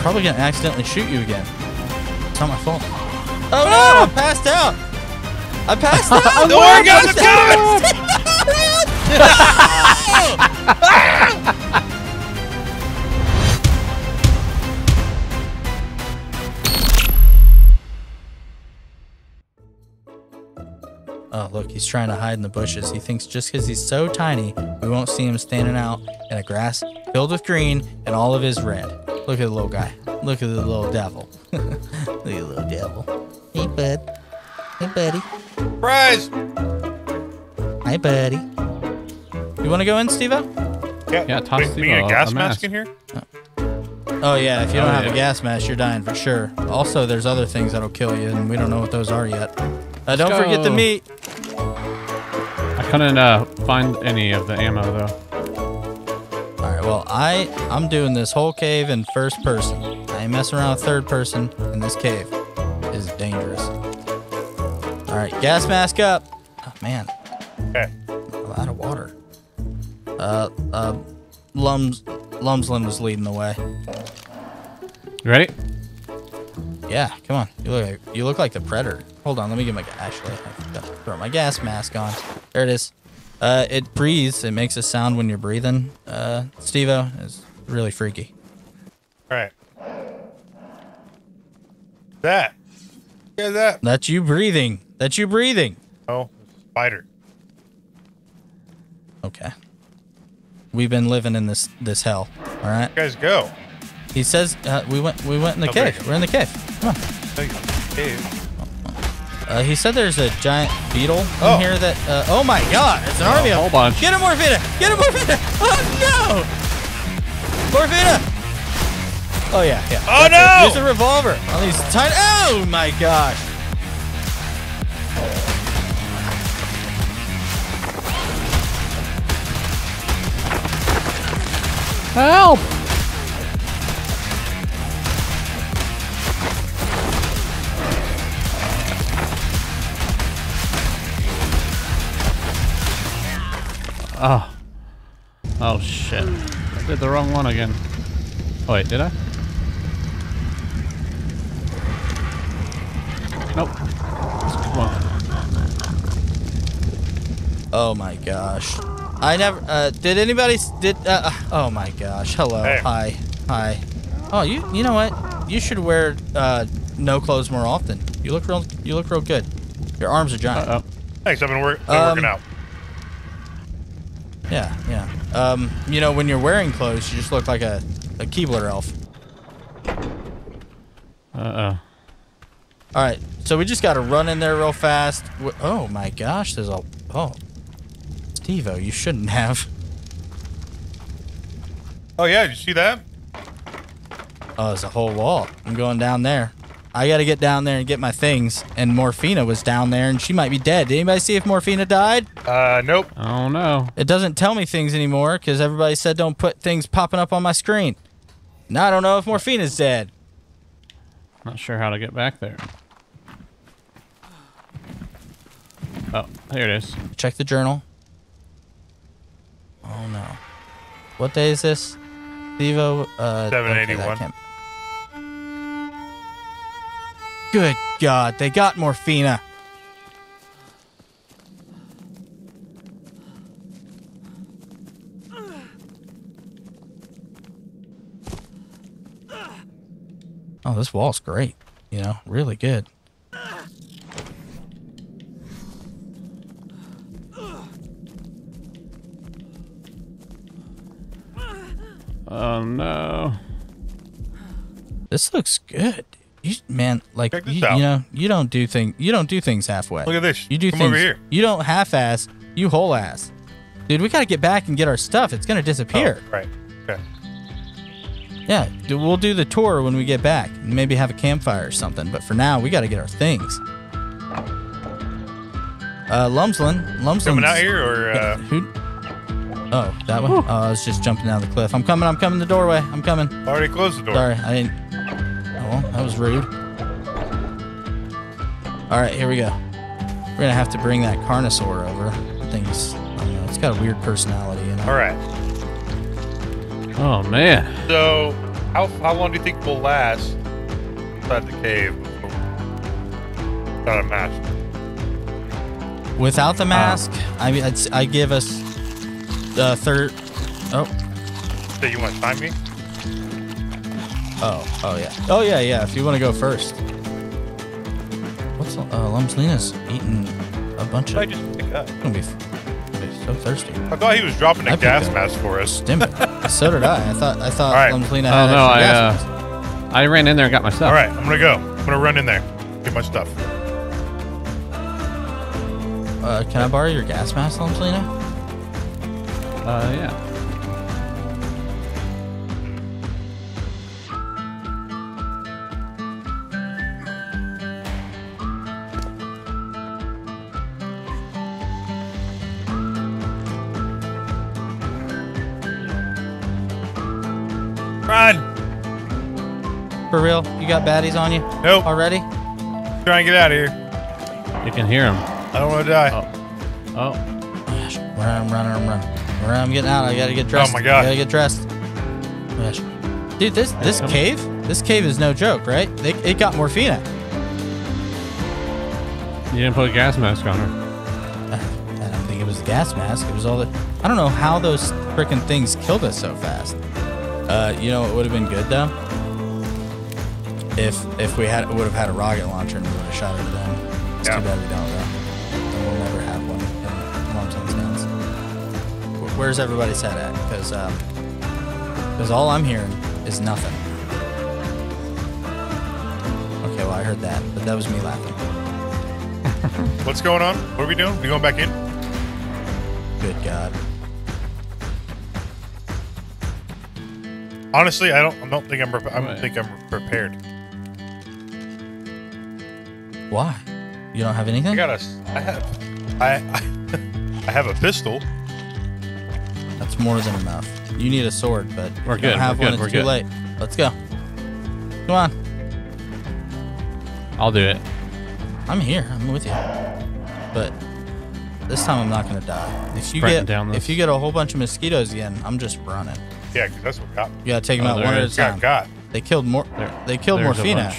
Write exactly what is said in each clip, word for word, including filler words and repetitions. probably going to accidentally shoot you again. It's not my fault. Oh no! I passed out! I passed out! I'm no, I got the Oh, look, he's trying to hide in the bushes. He thinks just because he's so tiny, we won't see him standing out in a grass filled with green and all of his red. Look at the little guy. Look at the little devil. Look at the little devil. Hey, bud. Hey, buddy. Surprise! Hi, buddy. You want to go in, Steve-o? Yeah, yeah toss Steve-o. We need a gas mask in here? Oh. Oh, yeah, if you don't oh, have yeah. a gas mask, you're dying for sure. Also, there's other things that'll kill you, and we don't know what those are yet. Uh, don't go. forget the meat. I couldn't uh, find any of the ammo though. All right, well I I'm doing this whole cave in first person. I ain't messing around with third person in this cave. It is dangerous. All right, gas mask up. Oh man. Okay. I'm out of water. Uh uh, Lums Lumslin was leading the way. You ready? Yeah, come on. You look like, you look like the Predator. Hold on, let me get my actually. I gotta throw my gas mask on. There it is. Uh, it breathes. It makes a sound when you're breathing. Uh, Steve-o is really freaky. All right. That. Yeah, that. That's you breathing. That's you breathing. Oh, spider. Okay. We've been living in this this hell. All right. You guys go. He says uh, we went we went in the oh, cave. We're in the cave. Come on. Cave. Uh, he said there's a giant beetle oh. in here that, uh, oh my god, it's an oh, army of- a whole bunch. Get him, Morphina! Get him, Morphina! Oh no! Morphina! Oh yeah, yeah. Oh no! Use a revolver on these tiny- oh my gosh! Help! Oh. Oh, shit. I did the wrong one again. Oh, wait, did I? Nope. Come on. Oh, my gosh. I never... Uh, did anybody... Did... Uh, oh, my gosh. Hello. Hey. Hi. Hi. Oh, you You know what? You should wear uh, no clothes more often. You look real You look real good. Your arms are giant. Uh-oh. Thanks. I've been, work been um, working out. Yeah, yeah. Um, you know, when you're wearing clothes, you just look like a, a Keebler elf. Uh-oh. All right, so we just got to run in there real fast. We oh, my gosh, there's a... Oh. Steve-o, you shouldn't have. Oh, yeah, did you see that? Oh, there's a whole wall. I'm going down there. I got to get down there and get my things. And Morphina was down there, and she might be dead. Did anybody see if Morphina died? Uh, nope. Oh, no. It doesn't tell me things anymore, because everybody said don't put things popping up on my screen. Now I don't know if Morphina's dead. Not sure how to get back there. Oh, here it is. Check the journal. Oh, no. What day is this? Steve-o, uh... seven eighty-one. Okay, good God, they got Morphina. Oh, this wall's great. You know, really good. Oh, no. This looks good. You, man, like you, you know, you don't do thing, you don't do things halfway. Look at this. You do Come things. Over here. You don't half-ass. You whole-ass. Dude, we gotta get back and get our stuff. It's gonna disappear. Oh, right. Okay. Yeah, we'll do the tour when we get back. Maybe have a campfire or something. But for now, we gotta get our things. Uh, Lumslin, Lumslin. Coming out here or uh... who? Oh, that one. Whew. Oh, I was just jumping down the cliff. I'm coming. I'm coming. The doorway. I'm coming. Already closed the door. Sorry, I didn't. Well, that was rude. Alright, here we go. We're gonna have to bring that Carnosaur over. Things, I don't know, it's got a weird personality in it. Alright. Oh, man. So, How, how long do you think we'll last inside the cave without a mask? Without the mask, uh, I mean, I'd, I give us the third. Oh. So you want to time me? Oh, oh yeah. Oh yeah, yeah, if you want to go first. What's, uh, Lumslina's eating a bunch of... I just pick up. I'm gonna be, I'm gonna be so thirsty. I thought he was dropping a I gas mask for us. So did I. I thought, I thought right. Lumslina had oh, no, I, gas uh, mask. I ran in there and got my stuff. All right, I'm gonna go. I'm gonna run in there, get my stuff. Uh, can I borrow your gas mask, Lumslina? Uh, yeah. For real? You got baddies on you? Nope. Already? Try and get out of here. You can hear them. I don't want to die. Oh. Oh. Gosh. Where I'm running, I'm running. Where I'm getting out, I gotta get dressed. Oh my god. I gotta get dressed. Gosh. Dude, this this cave, this cave is no joke, right? They, it got Morphina. You didn't put a gas mask on her. I don't think it was the gas mask. It was all the... I don't know how those frickin' things killed us so fast. Uh, you know, it would have been good, though. If if we had would have had a rocket launcher and we would have shot it at them. It's yeah. too bad we don't though. And we'll never have one in Lumslin stands. Where's everybody's head at? Because um, because all I'm hearing is nothing. Okay, well I heard that, but that was me laughing. What's going on? What are we doing? We going back in? Good God. Honestly, I don't I don't think I'm I don't think I'm prepared. Why? You don't have anything? I got a. I have. I. I, I have a pistol. That's more than enough. You need a sword, but we're if you good. Don't have we're one. Good. It's we're too good. late. Let's go. Come on. I'll do it. I'm here. I'm with you. But this time I'm not gonna die. If you get down if you get a whole bunch of mosquitoes again, I'm just running. Yeah, because that's what got. You gotta take them oh, out one at a time. Got, got. They killed more. There, they killed Morphina.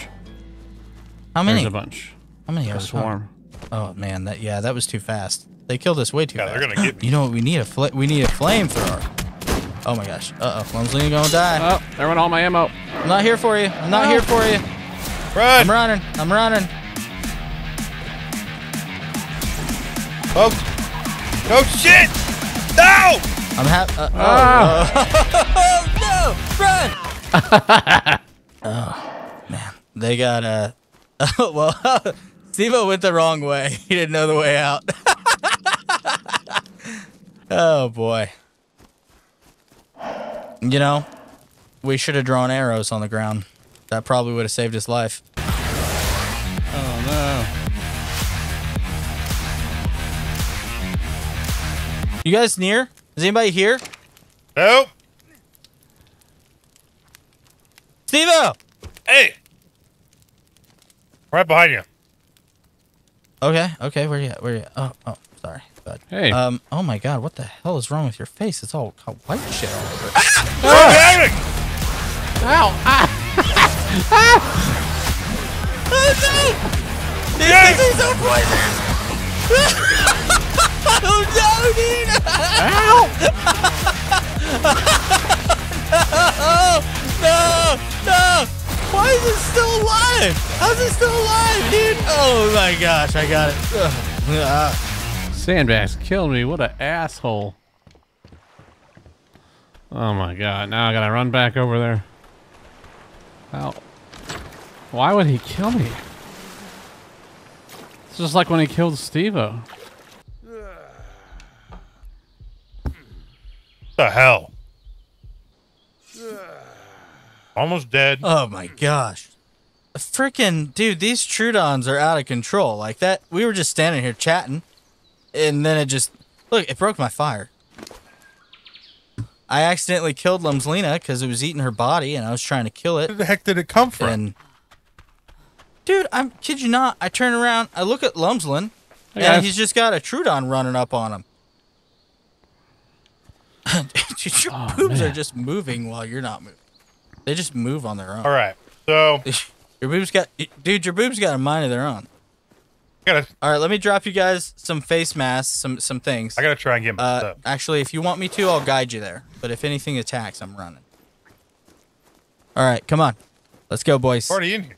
How many? There's a bunch. How many? A swarm. Oh man, that yeah, that was too fast. They killed us way too yeah, fast. They're gonna get me. You know what? We need a fl we need a flamethrower. Oh my gosh. Uh oh, Lumslina gonna die. Oh, there went all my ammo. I'm not here for you. I'm not no. here for you. Run! I'm running. I'm running. Oh! Oh shit! No! I'm happy. Uh, ah. oh, oh, oh, no! Run! Oh, man. They got, uh... Oh, well, Steve-o went the wrong way. He didn't know the way out. Oh, boy. You know, we should have drawn arrows on the ground. That probably would have saved his life. Oh, no. You guys near? Is anybody here? No. Steve-o! Hey! Right behind you. Okay, okay, where you at? Where you at? Oh, oh, sorry. Bud. Hey. Um, oh my god, what the hell is wrong with your face? It's all white shit all over it. Ah! Oh! Ow! Ah! Ah! Oh, no! Yes! These things are poisonous! Oh no, dude! Ow! No! No! No! Why is it still alive? How's it still alive, dude? Oh my gosh, I got it. Sandbags killed me. What an asshole. Oh my god, now I gotta run back over there. Ow. Why would he kill me? It's just like when he killed Steve-o. The hell? Almost dead. Oh my gosh. Freaking dude, these Troodons are out of control. Like that, we were just standing here chatting and then it just look, it broke my fire. I accidentally killed Lumslina because it was eating her body and I was trying to kill it. Where the heck did it come from? And, dude, I'm kid you not. I turn around, I look at Lumslin and yeah. he's just got a Troodon running up on him. Your oh, boobs man. are just moving while you're not moving. They just move on their own. All right. So your boobs got, dude. Your boobs got a mind of their own. Gotta, all right, let me drop you guys some face masks, some some things. I gotta try and get my uh, up. Actually, if you want me to, I'll guide you there. But if anything attacks, I'm running. All right, come on, let's go, boys. Already in here.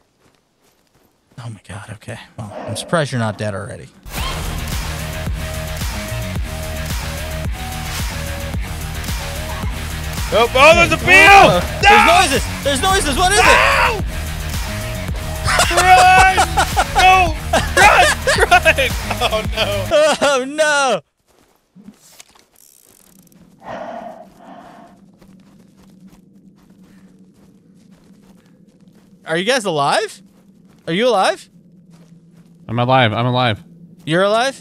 Oh my god. Okay. Well, I'm surprised you're not dead already. Oh, oh there's a bell! Oh, no! There's noises. There's noises. What is no! it? Run! No! Run! Run! Oh no! Oh no! Are you guys alive? Are you alive? I'm alive. I'm alive. You're alive?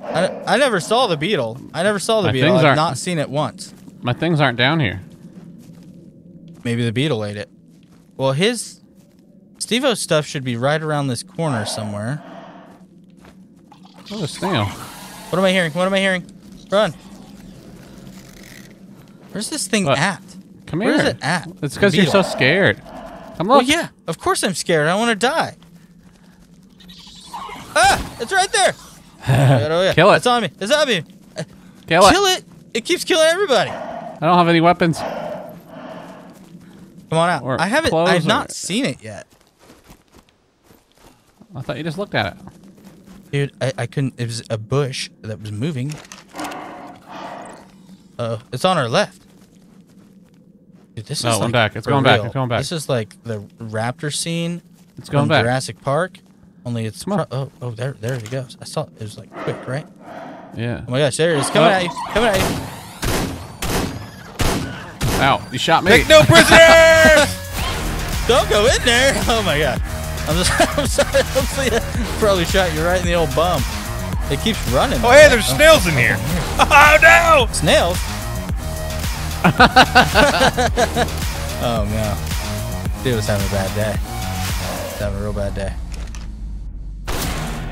I, I never saw the beetle. I never saw the my beetle. I've not seen it once. My things aren't down here. Maybe the beetle ate it. Well, his... Steve-o's stuff should be right around this corner somewhere. Oh, a snail. What am I hearing? What am I hearing? Run. Where's this thing what? at? Come Where here. Where is it at? It's because you're so scared. Come look. Well, yeah. Of course I'm scared. I want to die. Ah! It's right there. Oh, yeah. Kill it. It's on me. It's on me. Kill it. Kill it. It keeps killing everybody. I don't have any weapons. Come on out. Or I haven't. I've not or... seen it yet. I thought you just looked at it. Dude, I, I couldn't. It was a bush that was moving. Uh-oh. It's on our left. Dude, this no, is. No, like back. It's going real. back. It's going back. This is like the raptor scene. It's going back. Jurassic Park. Only it's. Come on. Oh, oh, there, there it goes. I saw it. It was like quick, right? Yeah. Oh my gosh, there it is. Coming oh. at you. Coming at you. Ow, you shot me. Take no prisoners! Don't go in there. Oh my god. I'm just, I'm sorry, hopefully I probably shot you right in the old bum. It keeps running. Oh, hey, there's snails in here. Oh, no! Snails? Oh, no. Dude was having a bad day. He was having a real bad day.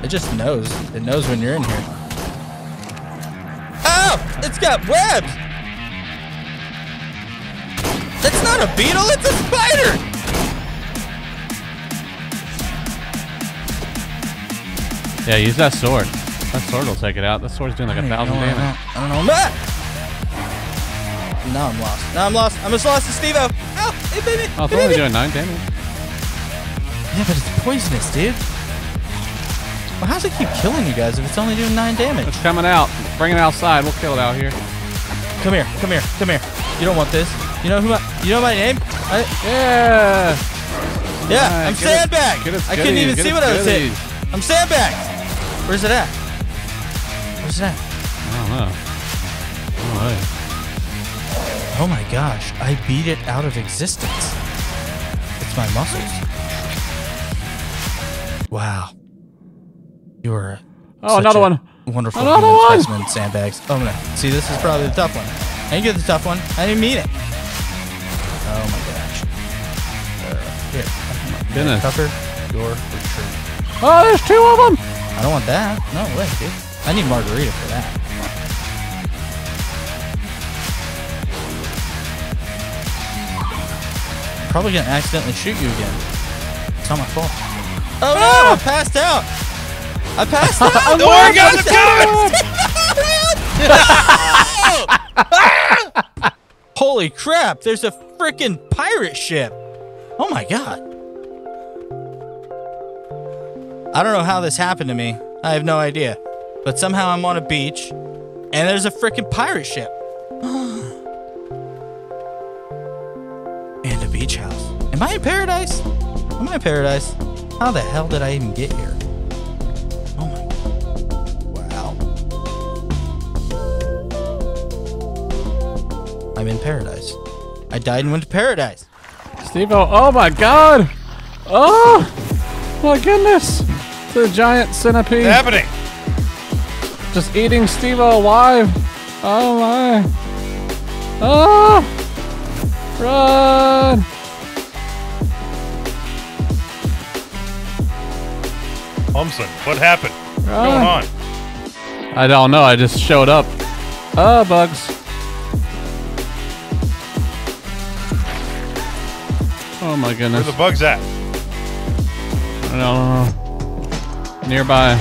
It just knows. It knows when you're in here. Oh! It's got webs! That's not a beetle, it's a spider! Yeah, use that sword. That sword will take it out. That sword's doing like a thousand damage. I don't know. Nah! Now I'm lost. Now I'm lost. I'm just lost to Steve-o. Ow! Hey, baby! Oh, it's only doing nine damage. Yeah, but it's poisonous, dude. Well, how does it keep killing you guys if it's only doing nine damage? It's coming out. Bring it outside. We'll kill it out here. Come here. Come here. Come here. You don't want this. You know who I, you know my name? I, yeah. Yeah, I'm sandbagged. I couldn't even see what I was hitting. I'm sandbagged. Where's it at? Where's it at? I don't know. I don't know. Oh my gosh, I beat it out of existence. It's my muscles. Wow. You were oh, another one. Wonderful specimen sandbags. Oh no. See, this is probably the tough one. I didn't get the tough one. I didn't mean it. Oh my gosh. Uh, here. Oh goodness. Cover your retreat. Oh, there's two of them! I don't want that. No way, dude. I need Margarita for that. I'm probably gonna accidentally shoot you again. It's not my fault. Oh no! Ah! I passed out! I passed out! I'm no, I got the cover! Holy crap, there's a freaking pirate ship. Oh my god. I don't know how this happened to me. I have no idea. But somehow I'm on a beach and there's a freaking pirate ship. And a beach house. Am I in paradise? Am I in paradise? How the hell did I even get here? Oh my god. Wow. I'm in paradise. I died and went to paradise. Steve-o, oh my god! Oh my goodness! The giant centipede. What's happening? Just eating Steve-o alive. Oh my! Oh! Run! Lumslin, what happened? What's going on? I don't know. I just showed up. Uh, bugs. my goodness. Where the bugs at? I don't know. Nearby.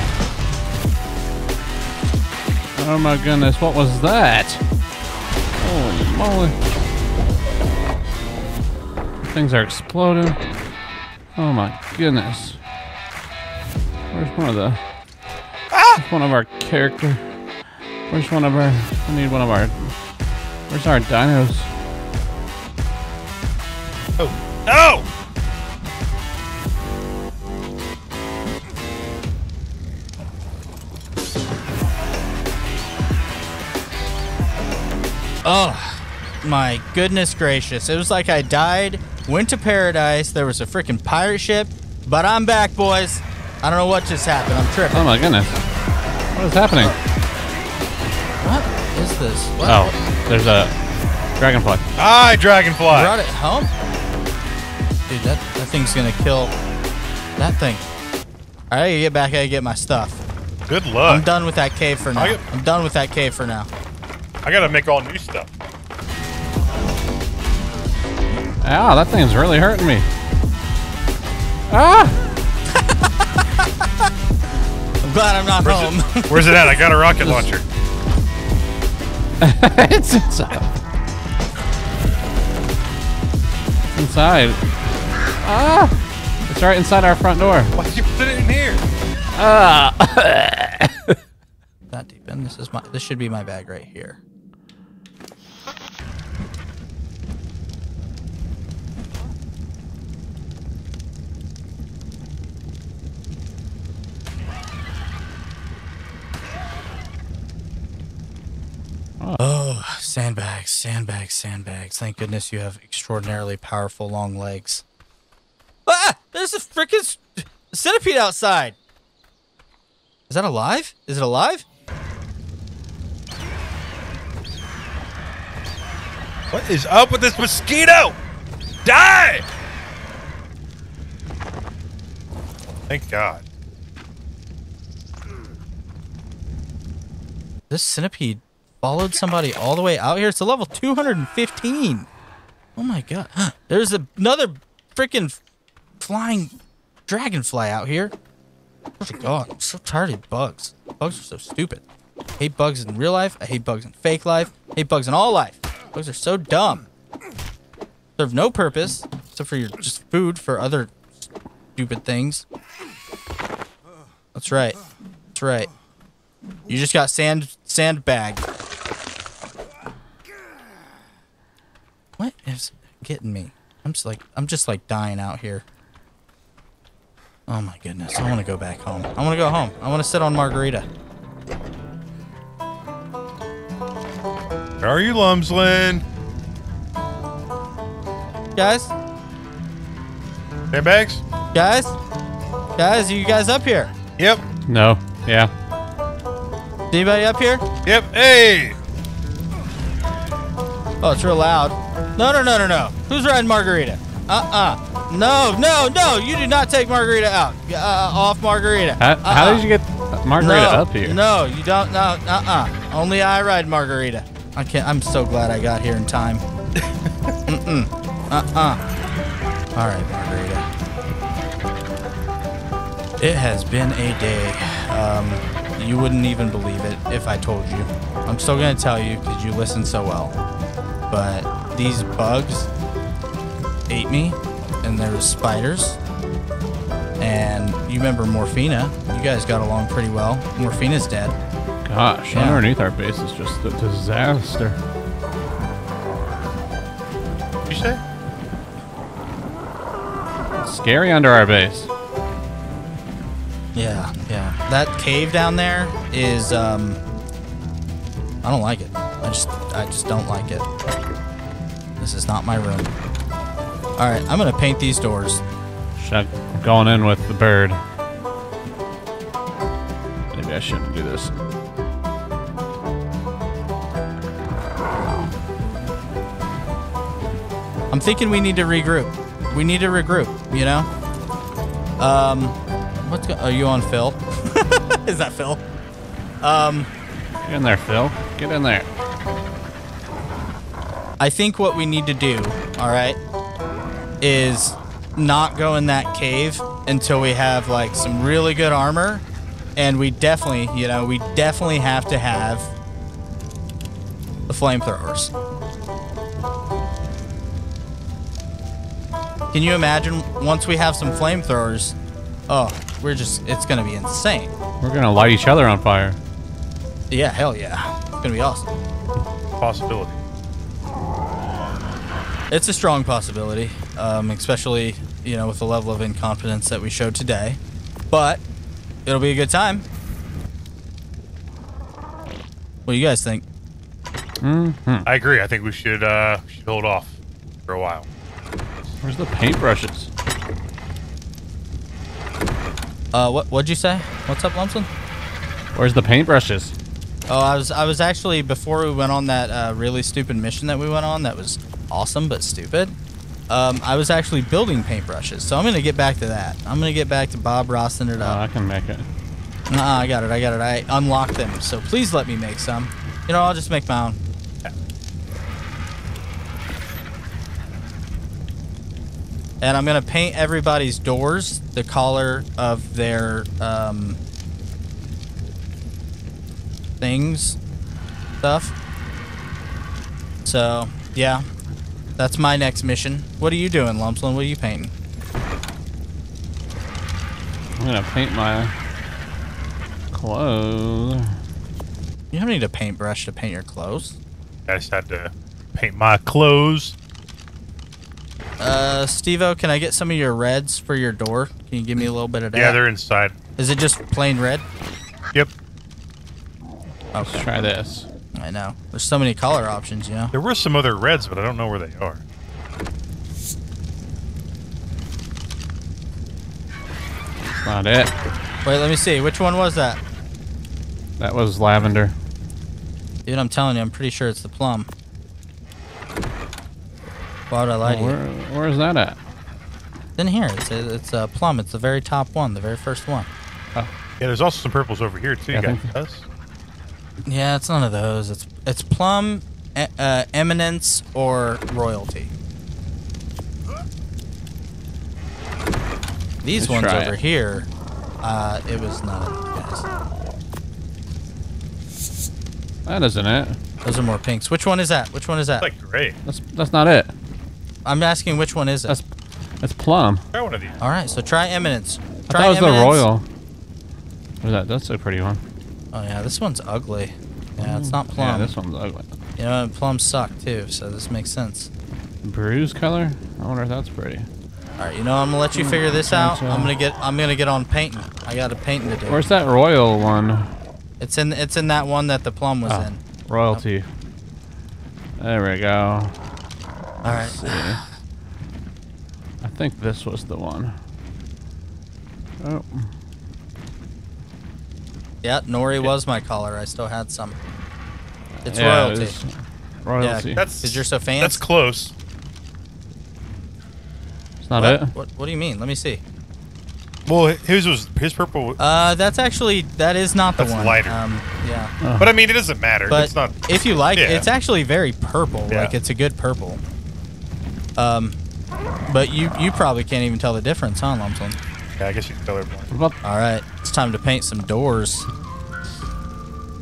Oh my goodness, what was that? Holy moly. Things are exploding. Oh my goodness. Where's one of the... Ah! One of our character... Where's one of our... I need one of our... Where's our dinos? Oh. No! Oh, my goodness gracious. It was like I died, went to paradise, there was a freaking pirate ship, but I'm back, boys. I don't know what just happened. I'm tripping. Oh, my goodness. What is happening? What is this? What? Oh, there's a dragonfly. Hi, dragonfly. Brought it home? Dude, that, that thing's going to kill that thing. All right, I gotta get back. I gotta get my stuff. Good luck. I'm done with that cave for now. Get, I'm done with that cave for now. I got to make all new stuff. Ow, that thing's really hurting me. Ah! I'm glad I'm not where's home. It, where's it at? I got a rocket launcher. It's inside. It's inside. Ah! It's right inside our front door. Why did you put it in here? Ah! Not deep in. This is my. This should be my bag right here. Oh, sandbags, sandbags, sandbags. Thank goodness you have extraordinarily powerful long legs. Ah! There's a freaking centipede outside! Is that alive? Is it alive? What is up with this mosquito? Die! Thank God. This centipede followed somebody all the way out here. It's a level two hundred fifteen. Oh my God. There's another freaking flying dragonfly out here. Oh my God. I'm so tired of bugs. Bugs are so stupid. I hate bugs in real life. I hate bugs in fake life. I hate bugs in all life. Bugs are so dumb. Serve no purpose except for your just food for other stupid things. That's right. That's right. You just got sand sandbagged. What is getting me? I'm just like I'm just like dying out here. Oh my goodness! I want to go back home. I want to go home. I want to sit on Margarita. Where are you, Lumslin? Guys? Sandbags? Guys? Guys, are you guys up here? Yep. No. Yeah. Is anybody up here? Yep. Hey. Oh, it's real loud. No, no, no, no, no. Who's riding Margarita? Uh-uh. No, no, no. You did not take Margarita out. Uh, off Margarita. How, uh-uh. How did you get Margarita no, up here? No, you don't. No, uh-uh. Only I ride Margarita. I can't. I'm so glad I got here in time. Mm-mm. Uh-uh. All right, Margarita. It has been a day. Um... You wouldn't even believe it if I told you. I'm still gonna tell you because you listen so well. But these bugs ate me, and there was spiders. And you remember Morphina? You guys got along pretty well. Morphina's dead. Gosh, yeah. Underneath our base is just a disaster. What'd you say? It's scary under our base. Yeah, yeah. That cave down there is, um, I don't like it. I just, I just don't like it. This is not my room. All right, I'm going to paint these doors. Should I, going in with the bird. Maybe I shouldn't do this. I'm thinking we need to regroup. We need to regroup, you know? Um... What's go- Are you on Phil? Is that Phil? Um, Get in there, Phil. Get in there. I think what we need to do, all right, is not go in that cave until we have like some really good armor, and we definitely, you know, we definitely have to have the flamethrowers. Can you imagine once we have some flamethrowers? Oh, we're just, it's gonna be insane. We're gonna light each other on fire. Yeah, hell yeah. It's gonna be awesome. Possibility. It's a strong possibility, um, especially, you know, with the level of incompetence that we showed today. But it'll be a good time. What do you guys think? Mm-hmm. I agree. I think we should, uh, should hold off for a while. Where's the paintbrushes? Uh, what, what'd you say? What's up, Lumslin? Where's the paintbrushes? Oh, I was, I was actually, before we went on that uh, really stupid mission that we went on that was awesome but stupid, um, I was actually building paintbrushes, so I'm going to get back to that. I'm going to get back to Bob Ross and it up. Oh, I can make it. Uh-uh, I got it, I got it. I unlocked them, so please let me make some. You know, I'll just make my own. Yeah. And I'm going to paint everybody's doors the color of their... Um, things stuff. So yeah, that's my next mission. What are you doing, Lumslin? What are you painting? I'm gonna paint my clothes. You don't need a paintbrush to paint your clothes. I just had to paint my clothes. Uh, Steve-o, can I get some of your reds for your door? Can you give me a little bit of that? Yeah, they're inside. Is it just plain red? Yep. Okay. Let's try this. I know. There's so many color options, you know. There were some other reds, but I don't know where they are. That's not it. Wait, let me see. Which one was that? That was lavender. Dude, I'm telling you, I'm pretty sure it's the plum. Why would I lie well, to where, you? Where is that at? It's in here. It's a, it's a plum. It's the very top one, the very first one. Oh. Yeah, there's also some purples over here, too. Yeah, you got us? Yeah, it's none of those. It's it's plum, e uh, eminence, or royalty. These Let's ones over it. here, uh, it was none of these. That isn't it. Those are more pinks. Which one is that? Which one is that? That's like gray. That's that's not it. I'm asking which one is it. That's that's plum. Try one of these. All right, so try eminence. Try I thought it was eminence. the royal. What is that? That's a pretty one. Oh yeah, this one's ugly. Yeah, it's not plum. Yeah, this one's ugly. You know, and plums suck too, so this makes sense. Bruise color? I wonder if that's pretty. All right, you know, I'm gonna let you figure this out. I'm gonna get, I'm gonna get on painting. I got a painting to do. Where's that royal one? It's in, it's in that one that the plum was oh, in. Royalty. Oh. There we go. All right. See. I think this was the one. Oh. Yeah, Nori was my collar. I still had some. It's yeah, royalty. It royalty. Yeah, that's because you're so fancy. That's close. It's not what, it. What, what do you mean? Let me see. Well, his was his purple. Uh, that's actually that is not the that's one. That's lighter. Um, yeah. Oh. But I mean, it doesn't matter. But it's not. If you like, yeah. it's actually very purple. Yeah. Like it's a good purple. Um, but you you probably can't even tell the difference, huh, Lumslin? Yeah, I guess you can tell everyone. All right. It's time to paint some doors.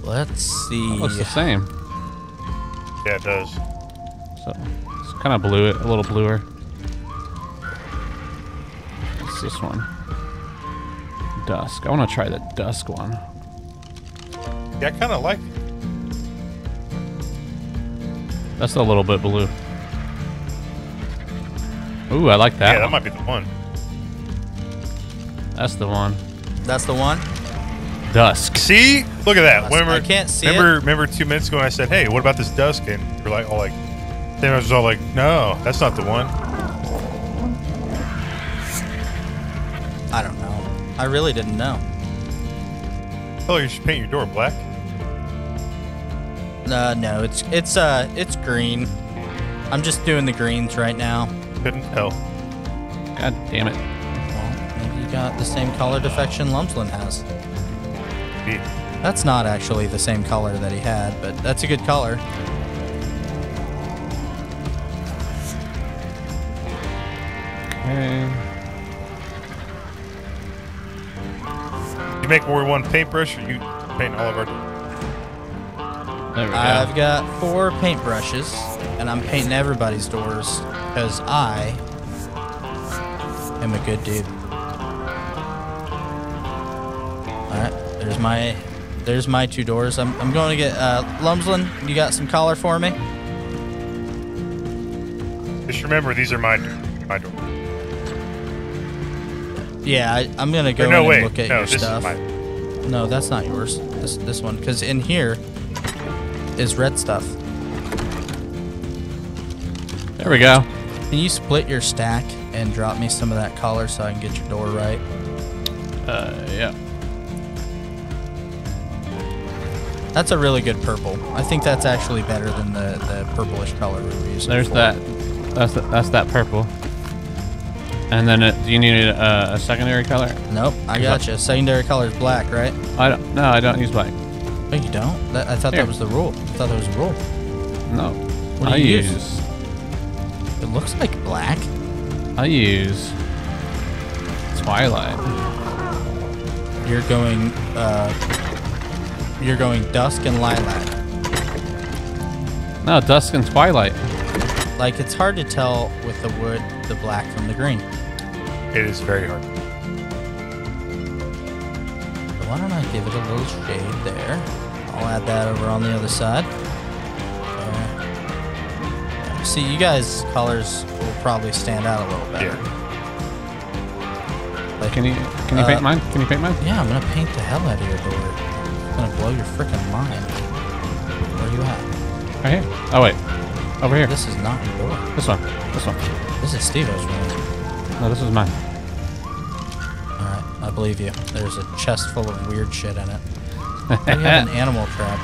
Let's see. That looks the same. Yeah, it does. So it's kind of blue, a little bluer. What's this one? Dusk. I want to try the dusk one. Yeah, I kind of like it. That's a little bit blue. Ooh, I like that. Yeah, one. That might be the one. That's the one. That's the one? Dusk. See? Look at that. Remember, I can't see remember, it. Remember two minutes ago when I said, hey, what about this dusk? And you're like, all like, then I was all like, no, that's not the one. I don't know. I really didn't know. Oh, you should paint your door black. Uh, no, it's, it's, uh, it's green. I'm just doing the greens right now. Couldn't tell. God damn it. Got the same color defection Lumslin has. Indeed. That's not actually the same color that he had, but that's a good color. Okay. You make more than one paintbrush, or you paint all of our... There we go. I've got four paintbrushes, and I'm painting everybody's doors, because I am a good dude. Alright, there's my... There's my two doors. I'm, I'm going to get, uh, Lumslin, you got some collar for me? Just remember, these are my, my doors. Yeah, I, I'm going to go no, in and wait. look at no, your this stuff. Is my... No, that's not yours. This, this one. Because in here is red stuff. There we go. Can you split your stack and drop me some of that collar so I can get your door right? Uh, yeah. That's a really good purple. I think that's actually better than the, the purplish color we were using. There's before. that. That's the, that's that purple. And then, it, do you need a, a secondary color? Nope, I got you. Secondary color is black, right? I don't. No, I don't use black. Oh, you don't? That, I thought Here. that was the rule. I thought that was the rule. No. What do I you use? use? It looks like black. I use Twilight. You're going. Uh, You're going dusk and lilac. No, dusk and twilight. Like, it's hard to tell with the wood, the black from the green. It is very hard. So why don't I give it a little shade there? I'll add that over on the other side. Uh, see, you guys' colors will probably stand out a little better. Yeah. Like, can you can you uh, paint mine? Can you paint mine? Yeah, I'm gonna paint the hell out of your door. Gonna blow your freaking mind. Where are you at? Right here. Oh wait, over here. This is not your door. This one. This one. This is Steve-o's room. No, this is mine. All right, I believe you. There's a chest full of weird shit in it. We have an animal trap.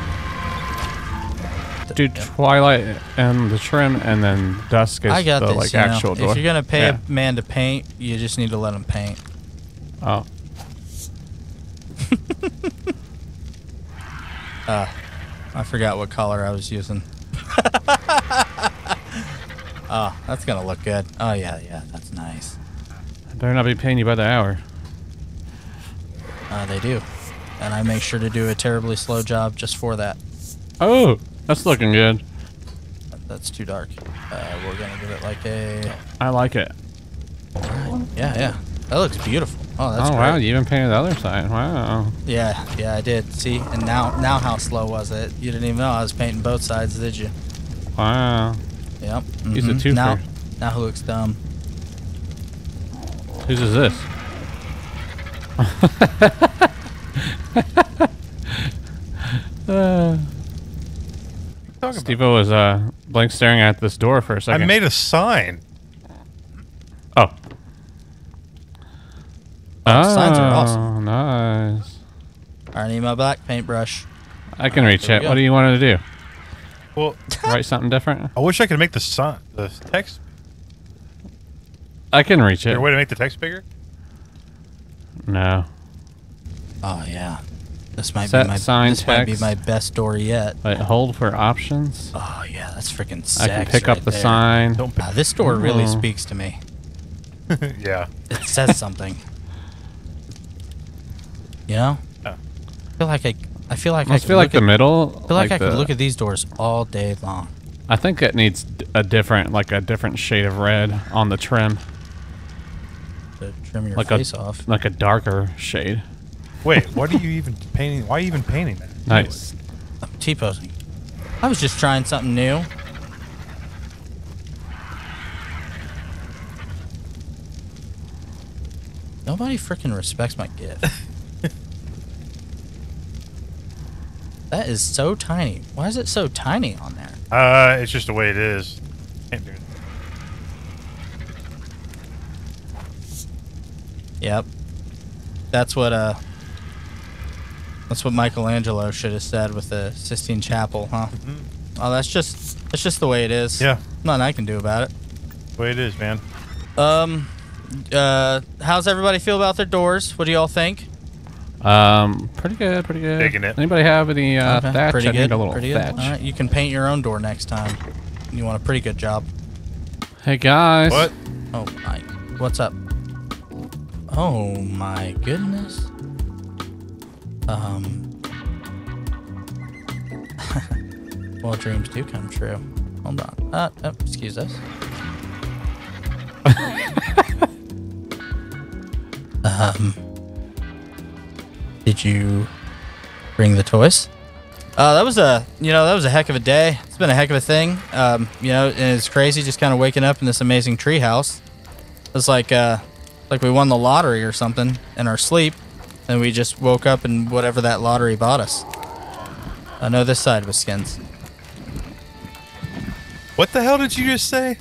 Do yeah. Twilight and the trim, and then dusk is I got the this, like actual know. door. If you're gonna pay yeah. a man to paint, you just need to let him paint. Oh. Uh, I forgot what color I was using. Oh, that's gonna look good. Oh yeah, yeah, that's nice. I better not be paying you by the hour. Uh, they do, and I make sure to do a terribly slow job just for that. Oh, that's looking good. That's too dark. Uh, we're gonna give it like a. I like it. Right. Yeah, yeah, that looks beautiful. Oh, that's oh wow! You even painted the other side. Wow. Yeah, yeah, I did. See, and now, now how slow was it? You didn't even know I was painting both sides, did you? Wow. Yep. Mm-hmm. Use a twofer. Now, now who looks dumb? Whose is this? uh, Steve-o was uh, blank staring at this door for a second. I made a sign. Oh. Oh, signs are awesome. Nice. I need my black paintbrush. I can right, reach it. What do you want to do? Well, write something different. I wish I could make the sign, the text. I can reach Is there it. A way to make the text bigger? No. Oh yeah, this might set be my sign this might be my best door yet. Wait, hold for options. Oh yeah, that's freaking sick. I can pick right up the there. sign. Don't pick uh, this door mm-hmm. really speaks to me. Yeah. It says something. You know, oh. I feel like I, I feel like I, I feel like the at, middle. I feel like, like I the, could look at these doors all day long. I think it needs a different, like a different shade of red on the trim. To trim your like face a, off. Like a darker shade. Wait, what are you even painting? Why are you even painting that? Nice. I'm T-posing. I was just trying something new. Nobody freaking respects my gift. That is so tiny. Why is it so tiny on there? Uh, it's just the way it is. Can't do it. Yep. That's what uh. That's what Michelangelo should have said with the Sistine Chapel, huh? Mm-hmm. Oh, that's just that's just the way it is. Yeah. Nothing I can do about it. The way it is, man. Um, uh, how's everybody feel about their doors? What do y'all think? Um, pretty good, pretty good. Digging it. Anybody have any uh, okay. thatch? Pretty I good. Need a little pretty thatch. Good. All right, you can paint your own door next time. You want a pretty good job. Hey guys. What? Oh my. What's up? Oh my goodness. Um, well, dreams do come true. Hold on. Uh, oh, excuse us. um, did you bring the toys? Uh, that was a, you know, that was a heck of a day. It's been a heck of a thing. Um, you know, and it's crazy just kind of waking up in this amazing tree house. It's like, uh, like we won the lottery or something in our sleep, and we just woke up in whatever that lottery bought us. I know this side was skins. What the hell did you just say?